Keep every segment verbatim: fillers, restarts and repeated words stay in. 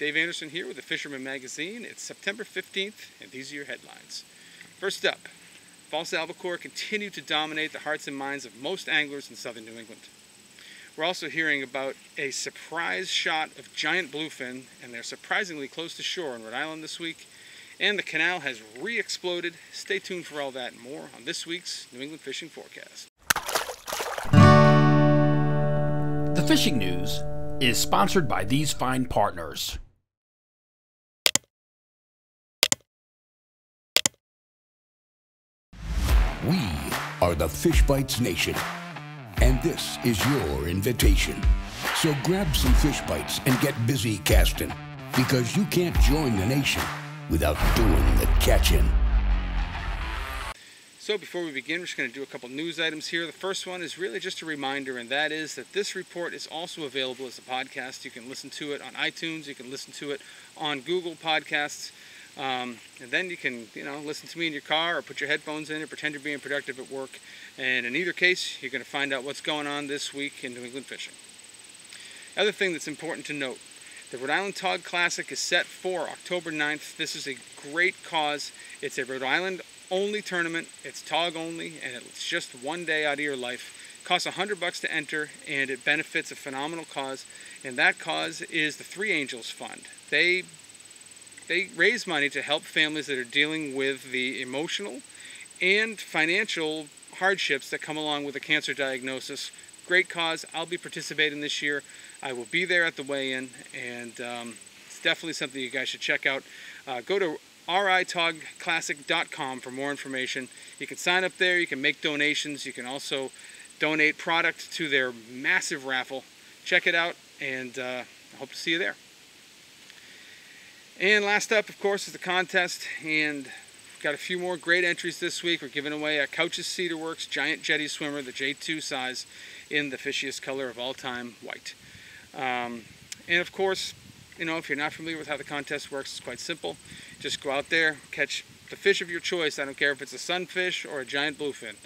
Dave Anderson here with the Fisherman Magazine. It's September fifteenth, and these are your headlines. First up, false albacore continue to dominate the hearts and minds of most anglers in southern New England. We're also hearing about a surprise shot of giant bluefin, and they're surprisingly close to shore in Rhode Island this week. And the canal has re-exploded. Stay tuned for all that and more on this week's New England Fishing Forecast. The Fishing News is sponsored by these fine partners. We are the Fish Bites Nation, and this is your invitation. So grab some fish bites and get busy casting, because you can't join the nation without doing the catching. So before we begin, we're just going to do a couple news items here. The first one is really just a reminder, and that is that this report is also available as a podcast. You can listen to it on iTunes. You can listen to it on Google Podcasts. Um, and then you can, you know, listen to me in your car or put your headphones in or pretend you're being productive at work. And in either case, you're going to find out what's going on this week in New England fishing. Other thing that's important to note, the Rhode Island Tog Classic is set for October ninth. This is a great cause. It's a Rhode Island only tournament. It's Tog only, and it's just one day out of your life. It costs one hundred bucks to enter, and it benefits a phenomenal cause. And that cause is the Three Angels Fund. They They raise money to help families that are dealing with the emotional and financial hardships that come along with a cancer diagnosis. Great cause. I'll be participating this year. I will be there at the weigh-in, and um, it's definitely something you guys should check out. Uh, go to rit og classic dot com for more information. You can sign up there. You can make donations. You can also donate product to their massive raffle. Check it out, and uh, I hope to see you there. And last up, of course, is the contest, and we've got a few more great entries this week. We're giving away a Couches Cedarworks Giant Jetty Swimmer, the J two size, in the fishiest color of all time, white. Um, and of course, you know, if you're not familiar with how the contest works, it's quite simple. Just go out there, catch the fish of your choice. I don't care if it's a sunfish or a giant bluefin.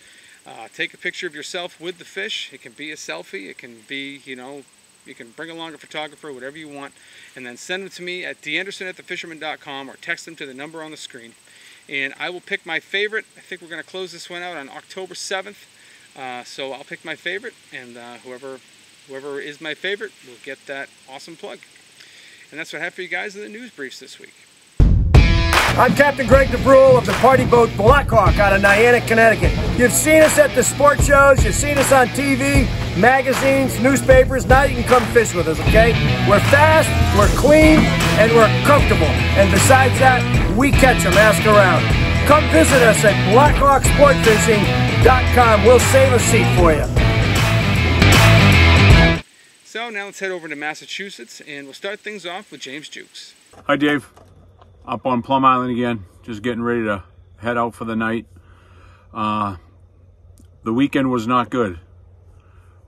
Uh, take a picture of yourself with the fish. It can be a selfie. It can be, you know, you can bring along a photographer, whatever you want, and then send them to me at deanderson at the fisherman dot com or text them to the number on the screen. And I will pick my favorite. I think we're going to close this one out on October seventh. Uh, so I'll pick my favorite, and uh, whoever whoever is my favorite will get that awesome plug. And that's what I have for you guys in the news briefs this week. I'm Captain Greg DeBrule of the Party Boat Blackhawk out of Niantic, Connecticut. You've seen us at the sport shows, you've seen us on T V, magazines, newspapers. Now you can come fish with us, okay? We're fast, we're clean, and we're comfortable. And besides that, we catch them, ask around. Come visit us at black hawk sport fishing dot com. We'll save a seat for you. So now let's head over to Massachusetts, and we'll start things off with James Jukes. Hi, Dave. Up on Plum Island again, just getting ready to head out for the night. Uh, the weekend was not good.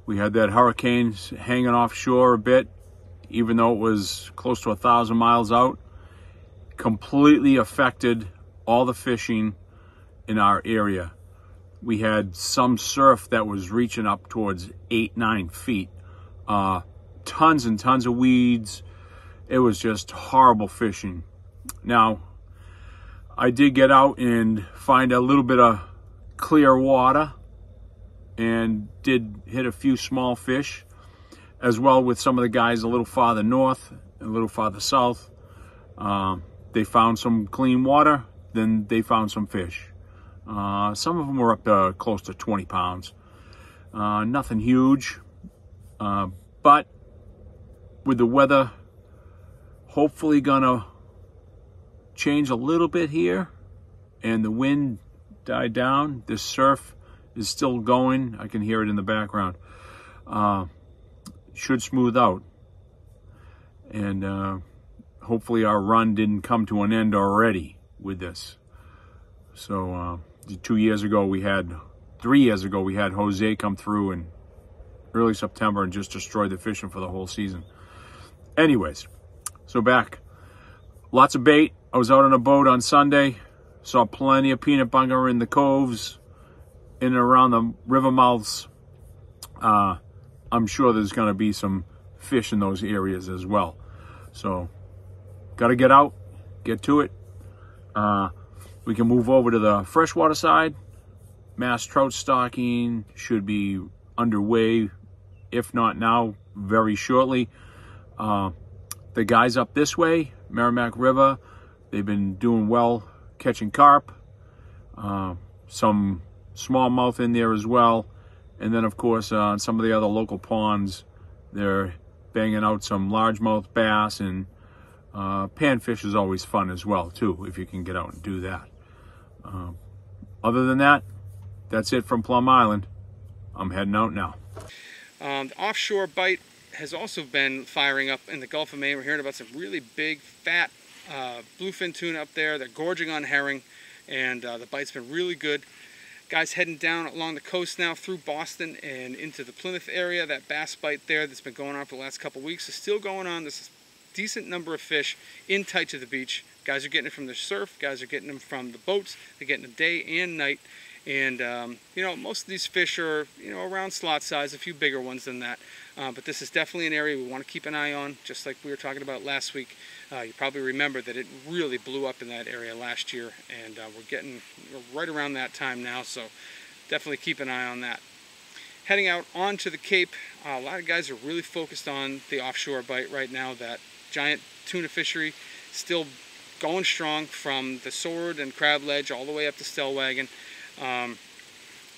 We had that hurricane hanging offshore a bit, even though it was close to a thousand miles out. Completely affected all the fishing in our area. We had some surf that was reaching up towards eight, nine feet. Uh, tons and tons of weeds. It was just horrible fishing. Now, I did get out and find a little bit of clear water and did hit a few small fish, as well with some of the guys a little farther north and a little farther south. Uh, they found some clean water, then they found some fish. Uh, some of them were up to close to twenty pounds. Uh, nothing huge, uh, but with the weather hopefully gonna change a little bit here and the wind died down, this surf is still going, I can hear it in the background, uh, should smooth out, and uh, hopefully our run didn't come to an end already with this. So uh, two years ago we had three years ago we had Jose come through in early September and just destroy the fishing for the whole season. Anyways, so back, lots of bait. I was out on a boat on Sunday, saw plenty of peanut bunger in the coves, in and around the river mouths. Uh, I'm sure there's going to be some fish in those areas as well. So got to get out, get to it. Uh, we can move over to the freshwater side. Mass trout stocking should be underway, if not now, very shortly. Uh, the guys up this way, Merrimack River, they've been doing well catching carp, uh, some smallmouth in there as well. And then, of course, uh, on some of the other local ponds, they're banging out some largemouth bass, and uh, panfish is always fun as well, too, if you can get out and do that. Uh, other than that, that's it from Plum Island. I'm heading out now. Um, the offshore bite has also been firing up in the Gulf of Maine. We're hearing about some really big, fat uh, bluefin tuna up there. They're gorging on herring, and uh, the bite's been really good. Guys heading down along the coast now through Boston and into the Plymouth area. That bass bite there that's been going on for the last couple weeks is still going on. There's a decent number of fish in tight to the beach. Guys are getting it from the surf. Guys are getting them from the boats. They're getting them day and night. And, um, you know, most of these fish are, you know, around slot size, a few bigger ones than that. Uh, but this is definitely an area we want to keep an eye on, just like we were talking about last week. Uh, you probably remember that it really blew up in that area last year, and uh, we're getting we're right around that time now, so definitely keep an eye on that. Heading out onto the Cape, uh, a lot of guys are really focused on the offshore bite right now. That giant tuna fishery still going strong from the Sword and Crab Ledge all the way up to Stellwagen. Um,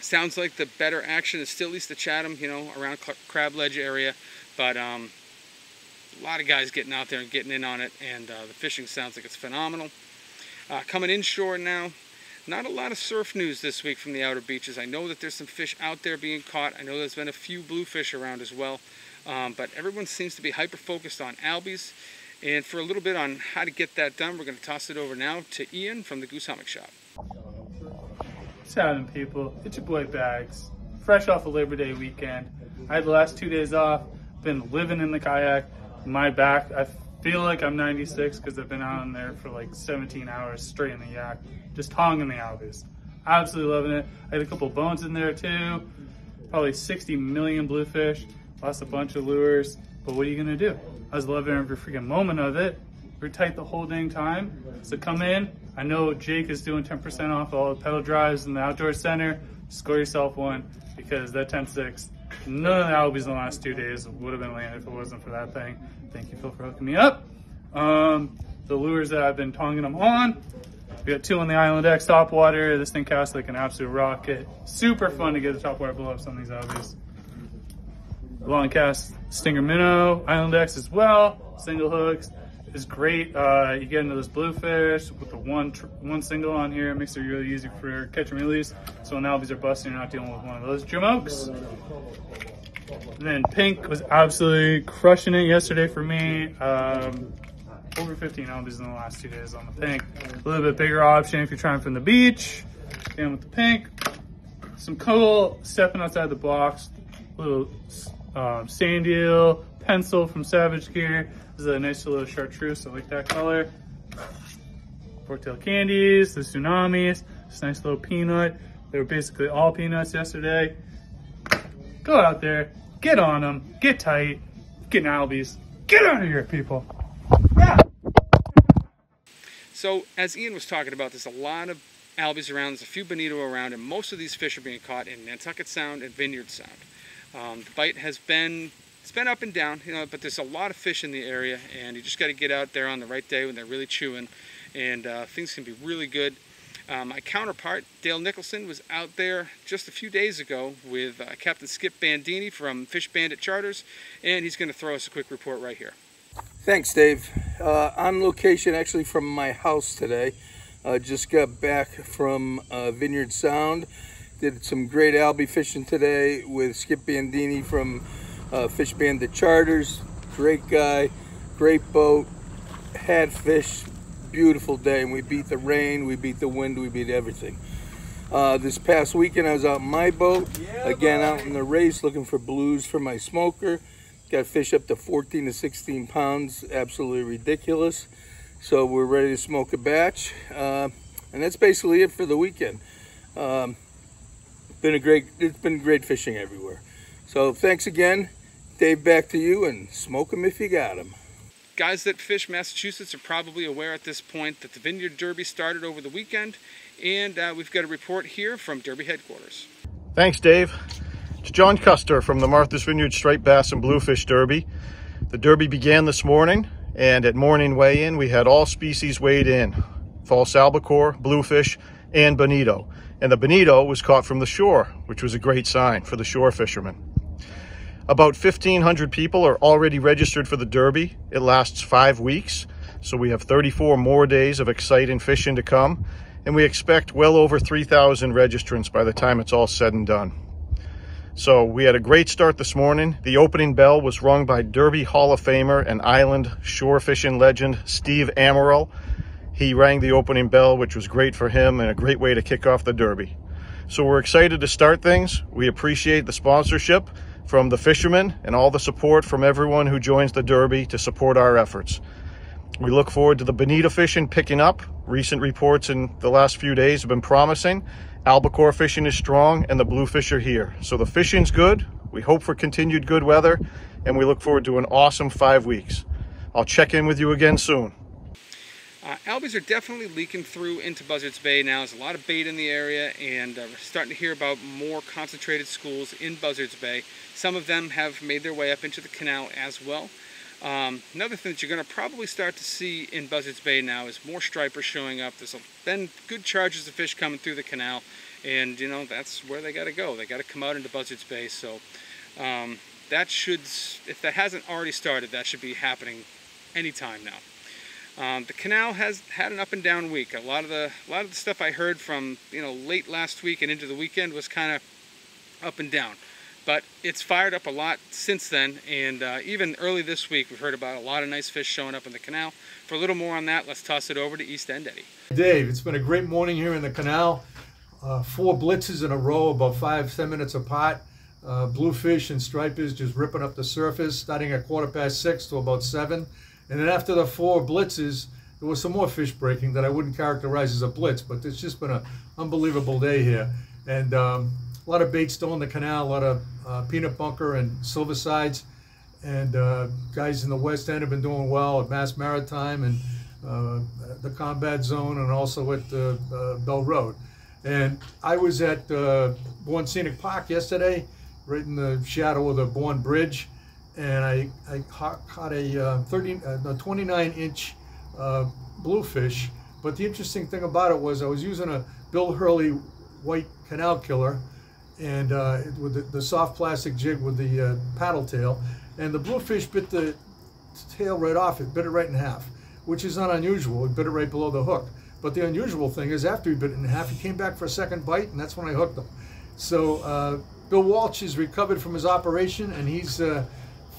sounds like the better action is still at least the Chatham, you know, around Crab Ledge area, but um, a lot of guys getting out there and getting in on it, and uh, the fishing sounds like it's phenomenal. Uh, coming inshore now, not a lot of surf news this week from the outer beaches. I know that there's some fish out there being caught. I know there's been a few bluefish around as well, um, but everyone seems to be hyper-focused on albies, and for a little bit on how to get that done, we're going to toss it over now to Ian from the Goose Hummock Shop. What's happening, people? It's your boy Bags, fresh off a Labor Day weekend. I had the last two days off, been living in the kayak. My back, I feel like I'm ninety-six because I've been out in there for like seventeen hours straight in the yak, just tonging the albies. Absolutely loving it. I had a couple bones in there too, probably sixty million bluefish, lost a bunch of lures, but what are you gonna do? I was loving every freaking moment of it. We're tight the whole dang time, so come in. I know Jake is doing ten percent off all the pedal drives in the outdoor center. Score yourself one, because that ten six, none of the albies in the last two days would have been landed if it wasn't for that thing. Thank you, Phil, for hooking me up. Um, the lures that I've been tonging them on, we got two on the Island X top water. This thing casts like an absolute rocket. Super fun to get the top water blow-ups on these albies. Long cast Stinger Minnow, Island X as well. Single hooks is great. Uh, you get into this bluefish with the one tr one single on here. It makes it really easy for catch and release. So when albies are busting, you're not dealing with one of those. Jim Oaks. And then Pink was absolutely crushing it yesterday for me. Um, over fifteen albies in the last two days on the Pink. A little bit bigger option if you're trying from the beach. And with the Pink, some cool stepping outside the box. A little um, sand eel, pencil from Savage Gear. This is a nice little chartreuse. I like that color. Forktail candies, the tsunamis. This nice little peanut. They were basically all peanuts yesterday. Go out there, get on them, get tight, get an albies, get out of here, people. Yeah. So as Ian was talking about, there's a lot of albies around, there's a few bonito around, and most of these fish are being caught in Nantucket Sound and Vineyard Sound. Um, the bite has been, it's been up and down, you know, but there's a lot of fish in the area, and you just got to get out there on the right day when they're really chewing, and uh, things can be really good. Uh, my counterpart, Dale Nicholson, was out there just a few days ago with uh, Captain Skip Bandini from Fish Bandit Charters, and he's going to throw us a quick report right here. Thanks, Dave. Uh, on location, actually, from my house today. Uh, just got back from uh, Vineyard Sound. Did some great albie fishing today with Skip Bandini from uh, Fish Bandit Charters. Great guy, great boat, had fish. Beautiful day, and we beat the rain, we beat the wind, we beat everything. Uh, this past weekend I was out in my boat, yeah, again boy. Out in the race looking for blues for my smoker. Got fish up to fourteen to sixteen pounds, absolutely ridiculous. So we're ready to smoke a batch. Uh, and that's basically it for the weekend. Um, been a great, it's been great fishing everywhere. So thanks again. Dave, back to you, and smoke them if you got them. Guys that fish Massachusetts are probably aware at this point that the Vineyard Derby started over the weekend, and uh, we've got a report here from Derby headquarters. Thanks, Dave. It's John Custer from the Martha's Vineyard Striped Bass and Bluefish Derby. The Derby began this morning, and at morning weigh-in, we had all species weighed in, false albacore, bluefish, and bonito. And the bonito was caught from the shore, which was a great sign for the shore fishermen. About fifteen hundred people are already registered for the Derby. It lasts five weeks, so we have thirty-four more days of exciting fishing to come, and we expect well over three thousand registrants by the time it's all said and done. So we had a great start this morning. The opening bell was rung by Derby Hall of Famer and island shore fishing legend Steve Amaral. He rang the opening bell, which was great for him and a great way to kick off the Derby. So we're excited to start things. We appreciate the sponsorship from the fishermen and all the support from everyone who joins the Derby to support our efforts. We look forward to the bonito fishing picking up. Recent reports in the last few days have been promising. Albacore fishing is strong and the bluefish are here. So the fishing's good. We hope for continued good weather and we look forward to an awesome five weeks. I'll check in with you again soon. Uh, albies are definitely leaking through into Buzzards Bay now. There's a lot of bait in the area, and uh, we're starting to hear about more concentrated schools in Buzzards Bay. Some of them have made their way up into the canal as well. Um, another thing that you're going to probably start to see in Buzzards Bay now is more stripers showing up. There's been good charges of fish coming through the canal, and you know that's where they got to go. They got to come out into Buzzards Bay. So um, that should, if that hasn't already started, that should be happening anytime now. Um, the canal has had an up and down week. A lot of the a lot of the stuff I heard from you know late last week and into the weekend was kind of up and down, but it's fired up a lot since then. And uh, even early this week, we've heard about a lot of nice fish showing up in the canal. For a little more on that, let's toss it over to East End Eddie. Dave, it's been a great morning here in the canal. Uh, four blitzes in a row, about five ten minutes apart. Uh, bluefish and stripers just ripping up the surface, starting at quarter past six to about seven. And then after the four blitzes, there was some more fish breaking that I wouldn't characterize as a blitz, but it's just been an unbelievable day here. And um, a lot of bait still in the canal, a lot of uh, peanut bunker and silver sides. And uh, guys in the West End have been doing well at Mass Maritime and uh, the Combat Zone and also at uh, uh, Bell Road. And I was at uh, Bourne Scenic Park yesterday, right in the shadow of the Bourne Bridge. And I, I caught a uh, twenty-nine inch uh, bluefish. But the interesting thing about it was I was using a Bill Hurley white canal killer and uh, with the, the soft plastic jig with the uh, paddle tail. And the bluefish bit the tail right off. It bit it right in half, which is not unusual. It bit it right below the hook. But the unusual thing is after he bit it in half, he came back for a second bite, and that's when I hooked him. So uh, Bill Walsh is recovered from his operation, and he's... Uh,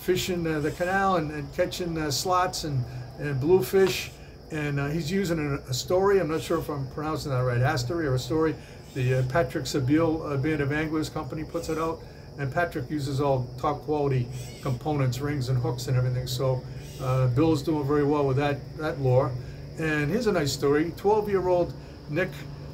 fishing uh, the canal and, and catching uh, slots and, and bluefish. And uh, he's using an Astori, I'm not sure if I'm pronouncing that right, Astori or Astori. The uh, Patrick Sabiel uh, Band of Anglers company puts it out. And Patrick uses all top quality components, rings and hooks and everything. So uh, Bill's doing very well with that, that lure. And here's a nice story. twelve-year-old Nick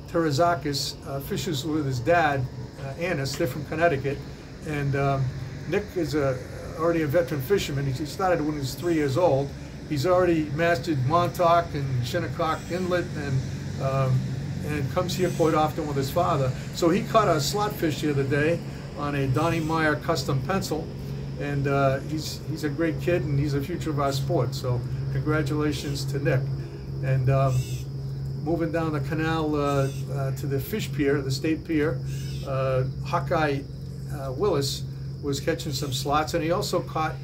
Terazakis uh, fishes with his dad, uh, Annis. They're from Connecticut. And um, Nick is a already a veteran fisherman. He started when he was three years old. He's already mastered Montauk and Shinnecock Inlet and um, and comes here quite often with his father. So he caught a slot fish the other day on a Donnie Meyer custom pencil, and uh, he's he's a great kid and he's the future of our sport. So congratulations to Nick. And um, moving down the canal uh, uh, to the fish pier, the state pier, uh, Hawkeye uh, Willis was catching some slots, and he also caught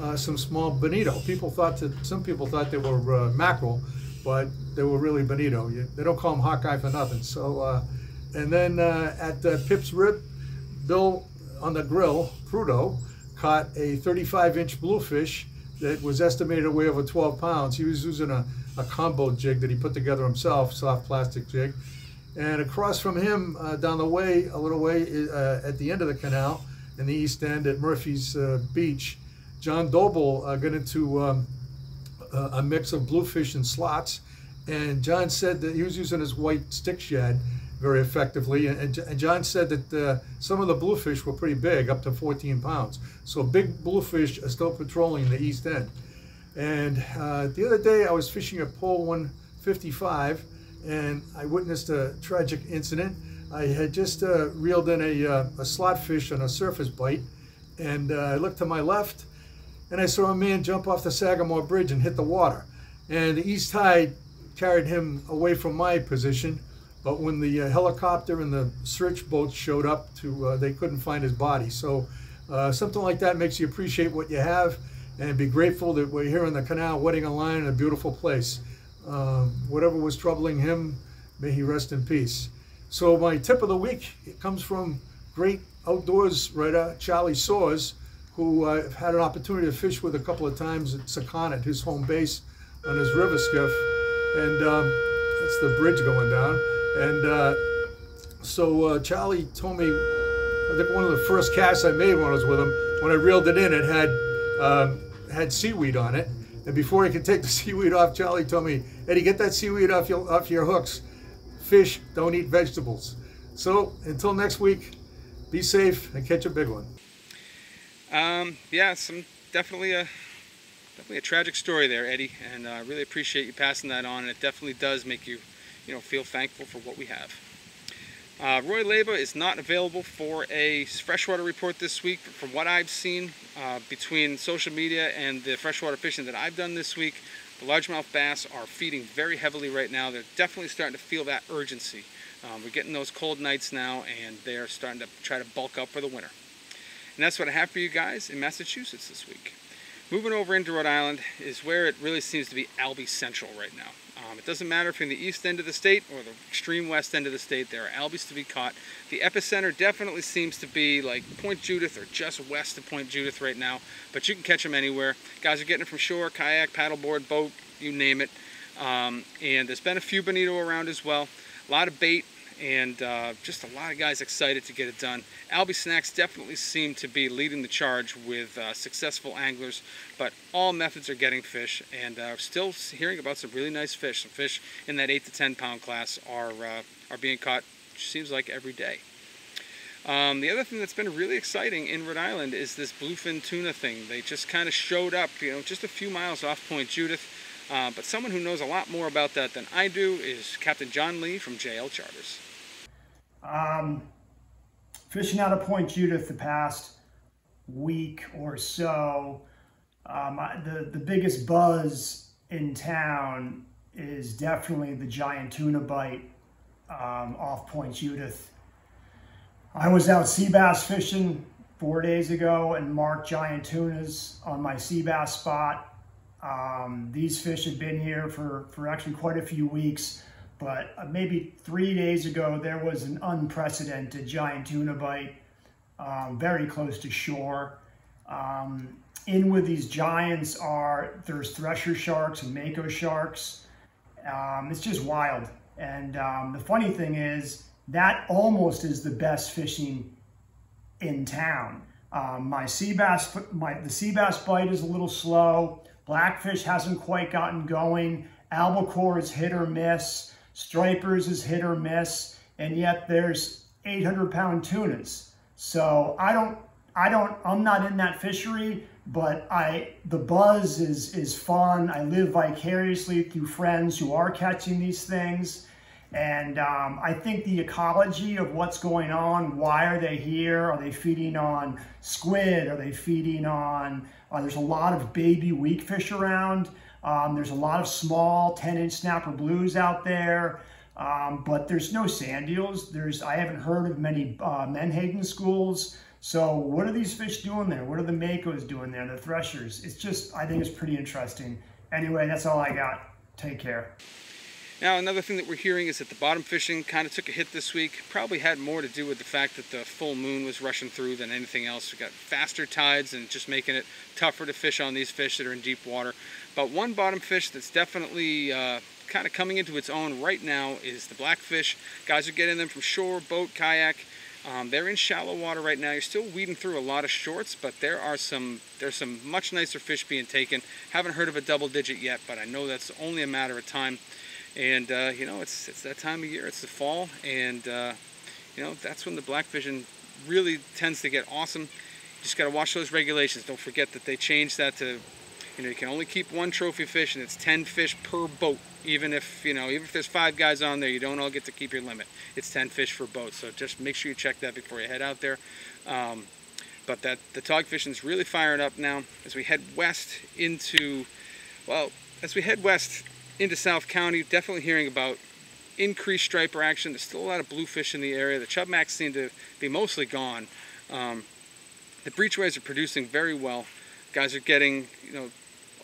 uh, some small bonito. People thought that some people thought they were uh, mackerel, but they were really bonito. You, they don't call them Hawkeye for nothing. So, uh, and then uh, at uh, Pip's Rip, Bill on the Grill, Prudo, caught a thirty-five inch bluefish that was estimated to weigh over twelve pounds. He was using a, a combo jig that he put together himself, soft plastic jig. And across from him, uh, down the way, a little way uh, at the end of the canal, in the East End at Murphy's uh, Beach, John Doble uh, got into um, a, a mix of bluefish and slots, and John said that he was using his white stick shad very effectively, and, and, and John said that uh, some of the bluefish were pretty big, up to fourteen pounds. So big bluefish are still patrolling the East End. And uh, the other day I was fishing at pole one fifty-five and I witnessed a tragic incident. I had just uh, reeled in a, uh, a slot fish on a surface bite, and uh, I looked to my left and I saw a man jump off the Sagamore Bridge and hit the water. And the east tide carried him away from my position, but when the uh, helicopter and the search boats showed up, to, uh, they couldn't find his body. So uh, something like that makes you appreciate what you have and be grateful that we're here on the canal wetting a line in a beautiful place. Um, whatever was troubling him, may he rest in peace. So my tip of the week, it comes from great outdoors writer Charlie Soares, who I've uh, had an opportunity to fish with a couple of times at Sakana, at his home base, on his river skiff. And um, that's the bridge going down. And uh, so uh, Charlie told me, I think one of the first casts I made when I was with him, when I reeled it in, it had, um, had seaweed on it. And before he could take the seaweed off, Charlie told me, Eddie, get that seaweed off your, off your hooks. Fish don't eat vegetables. So until next week, be safe and catch a big one. Um, yeah, some definitely a definitely a tragic story there, Eddie, and I uh, really appreciate you passing that on. And it definitely does make you, you know, feel thankful for what we have. Uh, Roy Leyba is not available for a freshwater report this week. But from what I've seen uh, between social media and the freshwater fishing that I've done this week, the largemouth bass are feeding very heavily right now. They're definitely starting to feel that urgency. Um, we're getting those cold nights now, and they're starting to try to bulk up for the winter. And that's what I have for you guys in Massachusetts this week. Moving over into Rhode Island is where it really seems to be Albie Central right now. Um, it doesn't matter if you're in the east end of the state or the extreme west end of the state, there are albies to be caught. The epicenter definitely seems to be like Point Judith or just west of Point Judith right now, but you can catch them anywhere. Guys are getting it from shore, kayak, paddleboard, boat, you name it. Um, and there's been a few bonito around as well. A lot of bait and uh, just a lot of guys excited to get it done. Albie snacks definitely seem to be leading the charge with uh, successful anglers, but all methods are getting fish, and uh, still hearing about some really nice fish. Some fish in that eight to ten pound class are, uh, are being caught, which seems like every day. Um, the other thing that's been really exciting in Rhode Island is this bluefin tuna thing. They just kind of showed up, you know, just a few miles off Point Judith. Uh, but someone who knows a lot more about that than I do is Captain John Lee from J L Charters. Um, fishing out of Point Judith the past week or so, um, I, the, the biggest buzz in town is definitely the giant tuna bite um, off Point Judith. I was out sea bass fishing four days ago and marked giant tunas on my sea bass spot. Um, these fish had been here for, for actually quite a few weeks, but maybe three days ago, there was an unprecedented giant tuna bite, um, very close to shore. Um, in with these giants are, there's thresher sharks and mako sharks. Um, it's just wild. And um, the funny thing is that almost is the best fishing in town. Um, my sea bass, my, the sea bass bite is a little slow. Blackfish hasn't quite gotten going. Albacore is hit or miss. Stripers is hit or miss, and yet there's eight hundred pound tunas. So I don't, I don't, I'm not in that fishery, but I, the buzz is, is fun. I live vicariously through friends who are catching these things. And um, I think the ecology of what's going on, why are they here? Are they feeding on squid? Are they feeding on, uh, there's a lot of baby weak fish around. Um, there's a lot of small ten inch snapper blues out there, um, but there's no sand eels. There's, I haven't heard of many uh, menhaden schools. So what are these fish doing there? What are the makos doing there, the threshers? It's just, I think it's pretty interesting. Anyway, that's all I got. Take care. Now, another thing that we're hearing is that the bottom fishing kind of took a hit this week. Probably had more to do with the fact that the full moon was rushing through than anything else. We got faster tides and just making it tougher to fish on these fish that are in deep water. But one bottom fish that's definitely uh, kind of coming into its own right now is the blackfish. Guys are getting them from shore, boat, kayak. Um, they're in shallow water right now. You're still weeding through a lot of shorts, but there are some there's some much nicer fish being taken. Haven't heard of a double digit yet, but I know that's only a matter of time. And, uh, you know, it's, it's that time of year, it's the fall, and, uh, you know, that's when the blackfish really tends to get awesome. You just got to watch those regulations. Don't forget that they changed that to You know, you can only keep one trophy fish, and it's ten fish per boat. Even if, you know, even if there's five guys on there, you don't all get to keep your limit. It's ten fish for boat, so just make sure you check that before you head out there. Um, but that the tog fishing is really firing up now as we head west into, well, as we head west into South County, definitely hearing about increased striper action. There's still a lot of bluefish in the area. The chubmacs seem to be mostly gone. Um, the breachways are producing very well. Guys are getting, you know,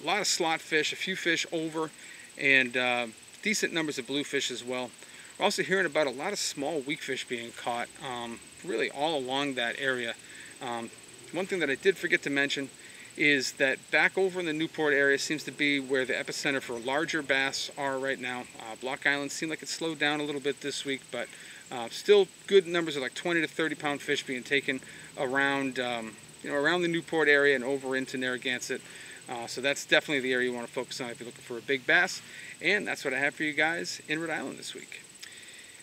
a lot of slot fish, a few fish over, and uh, decent numbers of bluefish as well. We're also hearing about a lot of small weak fish being caught, um, really all along that area. Um, one thing that I did forget to mention is that back over in the Newport area seems to be where the epicenter for larger bass are right now. Uh, Block Island seemed like it slowed down a little bit this week, but uh, still good numbers of like twenty to thirty pound fish being taken around, um, you know, around the Newport area and over into Narragansett. Uh, so that's definitely the area you want to focus on if you're looking for a big bass. And that's what I have for you guys in Rhode Island this week.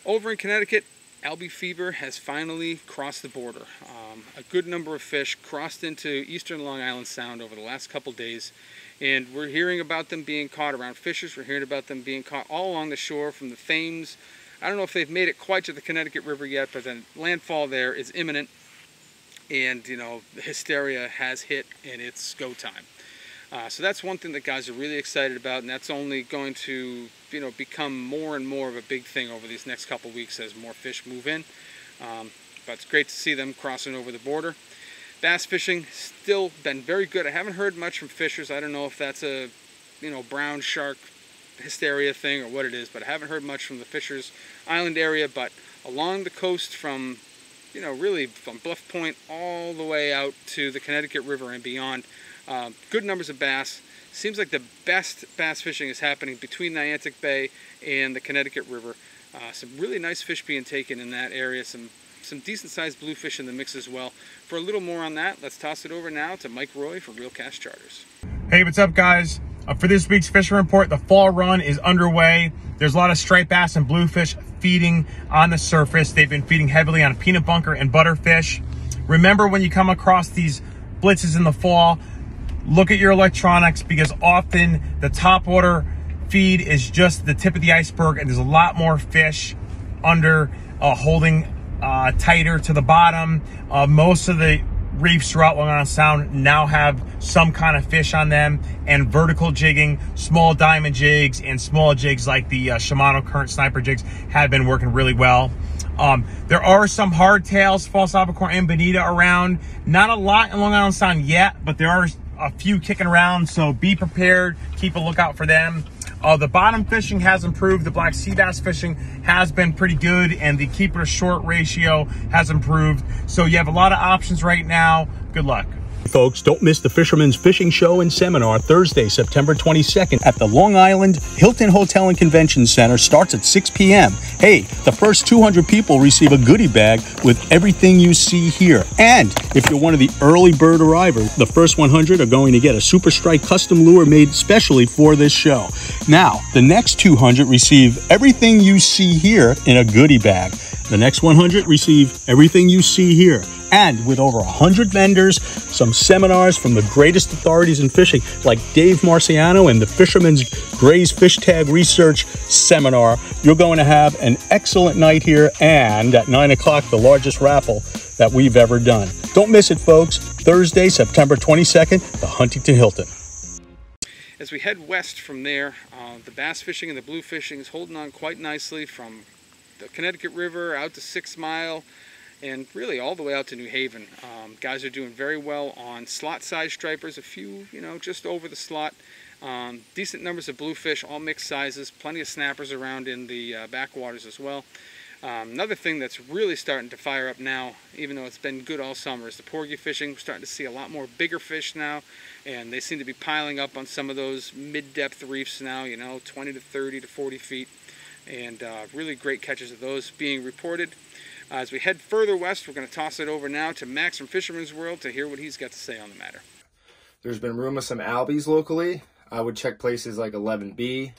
Over in Connecticut, albie fever has finally crossed the border. Um, a good number of fish crossed into eastern Long Island Sound over the last couple days. And we're hearing about them being caught around fishers. We're hearing about them being caught all along the shore from the Thames. I don't know if they've made it quite to the Connecticut River yet, but the landfall there is imminent. And, you know, the hysteria has hit, and it's go time. Uh, so that's one thing that guys are really excited about, and that's only going to, you know, become more and more of a big thing over these next couple weeks as more fish move in. Um, but it's great to see them crossing over the border. Bass fishing still been very good. I haven't heard much from fishers. I don't know if that's a, you know, brown shark hysteria thing or what it is, but I haven't heard much from the Fishers Island area. But along the coast from, you know, really from Bluff Point all the way out to the Connecticut River and beyond, Uh, good numbers of bass. Seems like the best bass fishing is happening between Niantic Bay and the Connecticut River. Uh, some really nice fish being taken in that area. Some some decent-sized bluefish in the mix as well. For a little more on that, let's toss it over now to Mike Roy from Real Cash Charters. Hey, what's up, guys? Uh, for this week's fishing report, the fall run is underway. There's a lot of striped bass and bluefish feeding on the surface. They've been feeding heavily on peanut bunker and butterfish. Remember, when you come across these blitzes in the fall, look at your electronics, because often the top water feed is just the tip of the iceberg, and there's a lot more fish under, uh, holding uh, tighter to the bottom. Uh, most of the reefs throughout Long Island Sound now have some kind of fish on them, and vertical jigging, small diamond jigs, and small jigs like the uh, Shimano Current Sniper jigs have been working really well. Um, there are some hardtails, false albacore, and bonita around. Not a lot in Long Island Sound yet, but there are a few kicking around, so be prepared, keep a lookout for them. Uh, the bottom fishing has improved, the black sea bass fishing has been pretty good, and the keeper short ratio has improved, so you have a lot of options right now. Good luck. Folks, don't miss the Fisherman's Fishing Show and Seminar Thursday, September twenty-second at the Long Island Hilton Hotel and Convention Center. Starts at six p m Hey, the first two hundred people receive a goodie bag with everything you see here. And if you're one of the early bird arrivers, the first one hundred are going to get a Super Strike custom lure made specially for this show. Now, the next two hundred receive everything you see here in a goodie bag. The next one hundred receive everything you see here. And with over one hundred vendors, some seminars from the greatest authorities in fishing, like Dave Marciano and the Fisherman's Gray's Fish Tag Research Seminar, you're going to have an excellent night here, and at nine o'clock, the largest raffle that we've ever done. Don't miss it, folks. Thursday, September twenty-second, the Huntington Hilton. As we head west from there, uh, the bass fishing and the blue fishing is holding on quite nicely from the Connecticut River out to Six Mile, and really all the way out to New Haven. Um, guys are doing very well on slot size stripers, a few, you know, just over the slot. Um, decent numbers of bluefish, all mixed sizes, plenty of snappers around in the uh, backwaters as well. Um, another thing that's really starting to fire up now, even though it's been good all summer, is the porgy fishing. We're starting to see a lot more bigger fish now, and they seem to be piling up on some of those mid-depth reefs now, you know, twenty to thirty to forty feet, and uh, really great catches of those being reported. As we head further west, we're going to toss it over now to Max from Fisherman's World to hear what he's got to say on the matter. There's been room of some albies locally. I would check places like eleven B,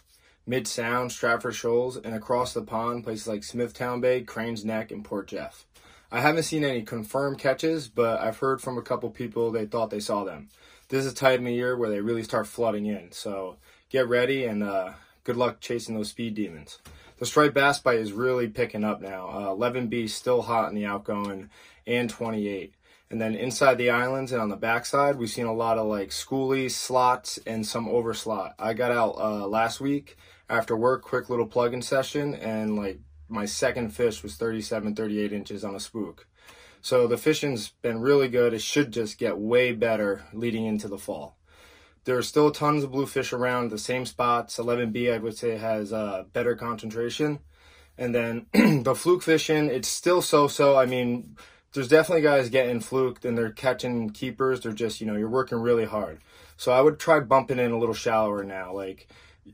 Mid-Sound, Stratford Shoals, and across the pond, places like Smithtown Bay, Cranes Neck, and Port Jeff. I haven't seen any confirmed catches, but I've heard from a couple people they thought they saw them. this is the time of year where they really start flooding in. So get ready, and uh, good luck chasing those speed demons. The striped bass bite is really picking up now. Uh, eleven B still hot in the outgoing, and twenty-eight. And then inside the islands and on the backside, we've seen a lot of like schoolies, slots, and some overslot. I got out uh, last week after work, quick little plug-in session, and like my second fish was thirty-seven, thirty-eight inches on a spook. So the fishing's been really good. It should just get way better leading into the fall. There are still tons of bluefish around the same spots. eleven B, I would say, has uh, better concentration. And then the fluke fishing, it's still so-so. I mean, there's definitely guys getting fluked and they're catching keepers. They're just, you know, you're working really hard. So I would try bumping in a little shallower now. Like,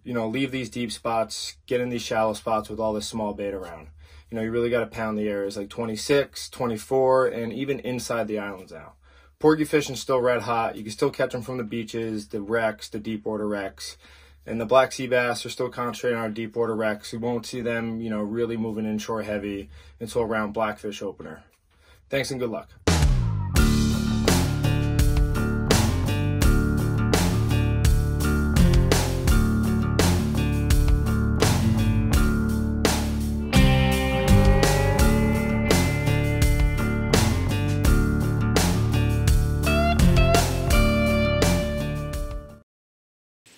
you know, leave these deep spots, get in these shallow spots with all this small bait around. You know, you really got to pound the areas like twenty-six, twenty-four, and even inside the islands now. Porgy fishing's still red hot. You can still catch them from the beaches, the wrecks, the deep water wrecks. And the black sea bass are still concentrating on deep water wrecks. We won't see them, you know, really moving inshore heavy until around blackfish opener. Thanks and good luck.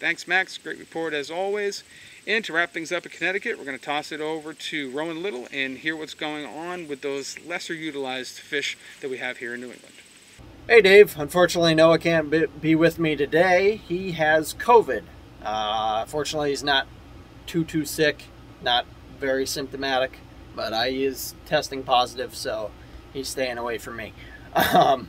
Thanks, Max. Great report as always. And to wrap things up in Connecticut, we're going to toss it over to Rowan Little and hear what's going on with those lesser utilized fish that we have here in New England. Hey, Dave. Unfortunately, Noah can't be with me today. He has COVID. Uh, fortunately, he's not too, too sick, not very symptomatic, but I is testing positive, so he's staying away from me. Um,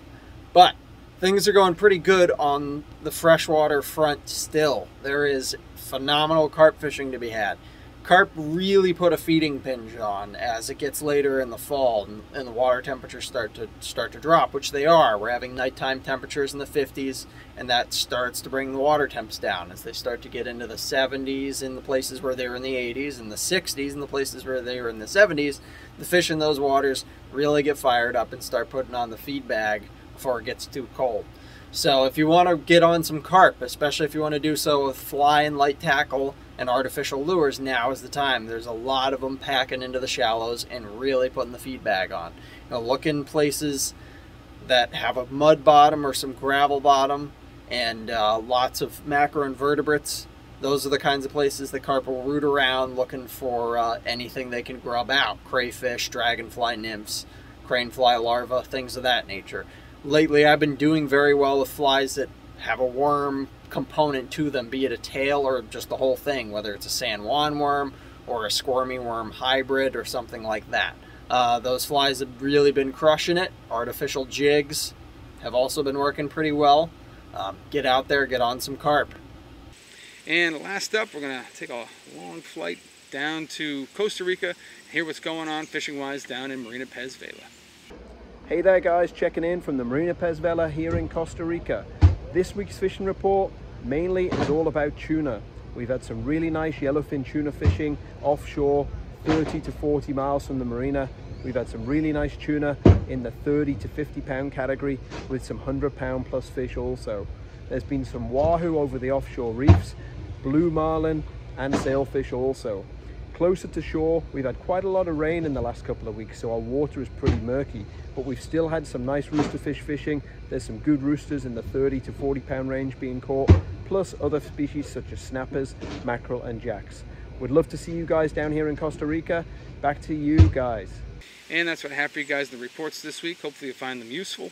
but things are going pretty good on the freshwater front still. There is phenomenal carp fishing to be had. Carp really put a feeding pinch on as it gets later in the fall and, and the water temperatures start to start to drop, which they are. We're having nighttime temperatures in the fifties, and that starts to bring the water temps down as they start to get into the seventies in the places where they were in the eighties, and the sixties in the places where they were in the seventies. The fish in those waters really get fired up and start putting on the feed bag before it gets too cold. So if you want to get on some carp, especially if you want to do so with fly and light tackle and artificial lures, now is the time. There's a lot of them packing into the shallows and really putting the feed bag on. You know, look in places that have a mud bottom or some gravel bottom and uh, lots of macroinvertebrates. Those are the kinds of places the carp will root around looking for uh, anything they can grub out. Crayfish, dragonfly nymphs, cranefly larvae, things of that nature. Lately, I've been doing very well with flies that have a worm component to them, be it a tail or just the whole thing, whether it's a San Juan worm or a squirmy worm hybrid or something like that. Uh, those flies have really been crushing it. Artificial jigs have also been working pretty well. Um, get out there, get on some carp. And last up, we're going to take a long flight down to Costa Rica and hear what's going on fishing-wise down in Marina Pez Vela. Hey there guys, checking in from the Marina Pez Vela here in Costa Rica. This week's fishing report mainly is all about tuna. We've had some really nice yellowfin tuna fishing offshore, thirty to forty miles from the marina. We've had some really nice tuna in the thirty to fifty pound category with some one hundred pound plus fish also. There's been some wahoo over the offshore reefs, blue marlin and sailfish also. Closer to shore, we've had quite a lot of rain in the last couple of weeks, so our water is pretty murky, but we've still had some nice rooster fish fishing. There's some good roosters in the thirty to forty pound range being caught, plus other species such as snappers, mackerel and jacks. We'd love to see you guys down here in Costa Rica. Back to you guys. And that's what I have for you guys in the reports this week. Hopefully you find them useful.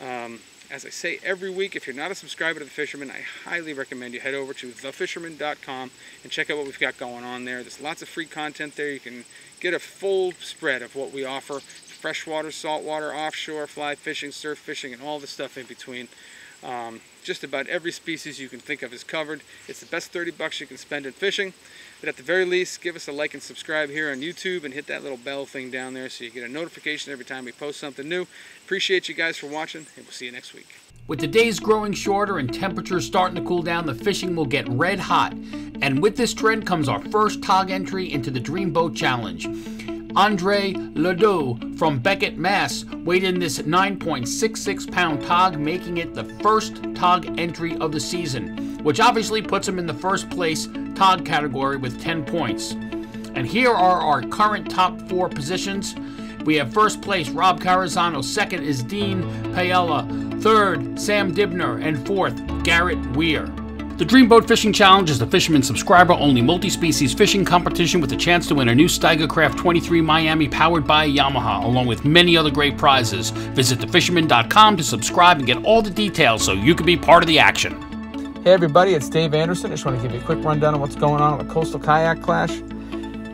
Um, As I say every week, if you're not a subscriber to The Fisherman, I highly recommend you head over to the fisherman dot com and check out what we've got going on there. There's lots of free content there. You can get a full spread of what we offer: freshwater, saltwater, offshore, fly fishing, surf fishing, and all the stuff in between. Um, just about every species you can think of is covered. It's the best thirty bucks you can spend in fishing. But at the very least, give us a like and subscribe here on YouTube and hit that little bell thing down there so you get a notification every time we post something new. Appreciate you guys for watching, and we'll see you next week. With the days growing shorter and temperatures starting to cool down, the fishing will get red hot. And with this trend comes our first tog entry into the Dreamboat Challenge. Andre Ledoux from Beckett, Mass. weighed in this nine point six six pound tog, making it the first tog entry of the season, which obviously puts him in the first place tog category with ten points. And here are our current top four positions. We have first place Rob Carrazano, second is Dean Paella, third Sam Dibner, and fourth Garrett Weir. The Dreamboat Fishing Challenge is the Fisherman subscriber-only multi-species fishing competition with a chance to win a new Steigercraft twenty-three Miami powered by Yamaha, along with many other great prizes. Visit the fisherman dot com to subscribe and get all the details so you can be part of the action. Hey everybody, it's Dave Anderson. I just want to give you a quick rundown on what's going on at the Coastal Kayak Clash.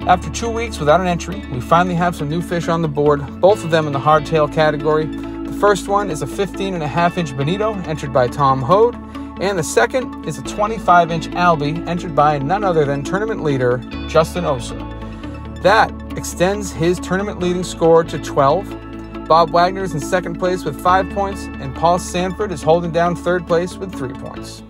After two weeks without an entry, we finally have some new fish on the board, both of them in the hardtail category. The first one is a fifteen and a half inch Bonito, entered by Tom Hode. And the second is a twenty-five inch Albie, entered by none other than tournament leader Justin Oser. That extends his tournament leading score to twelve. Bob Wagner's in second place with five points, and Paul Sanford is holding down third place with three points.